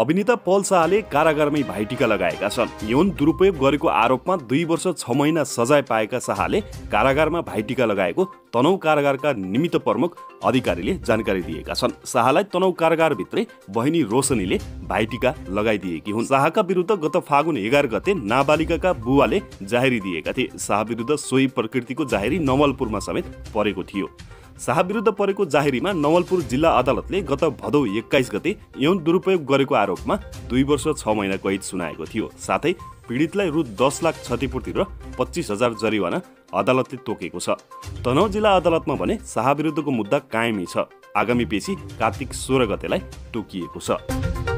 अभिनेता पल शाहले कारागारमै भाइटिका लगाएका छन्। यौन दुरुपयोग गरेको आरोपमा 2 वर्ष 6 महिना सजाय पाएका शाहले कारागारमा भाइटिका लगाएको तनहुँ कारागारका निमित्त प्रमुख अधिकारीले जानकारी दिएका छन्। शाहलाई तनहुँ कारागारभित्रै बहिनी रोशनीले भाइटिका लगाइदिएकी हुन्। शाहका विरुद्ध गत फागुन 11 गते नाबालिकाका बुवाले जाहेरी दिएका थिए। शाह विरुद्ध सोही प्रकृतिको जाहेरी नवलपुरमा समेत परेको थियो। शाह विरुद्ध परेको जाहेरीमा नवलपुर जिल्ला अदालतले गत भदौ 21 गते यौन दुरुपयोग गरेको आरोपमा 2 वर्ष 6 महिना कैद सुनाएको थियो। साथै पीडितलाई रु 10 लाख क्षतिपूर्ति र 25,000 जरिवाना अदालतले तोकेको छ। तनहुँ जिल्ला अदालतमा भने शाह विरुद्धको मुद्दा कायमै छ। आगामी पेशी कार्तिक 16 गतेलाई तोकिएको छ।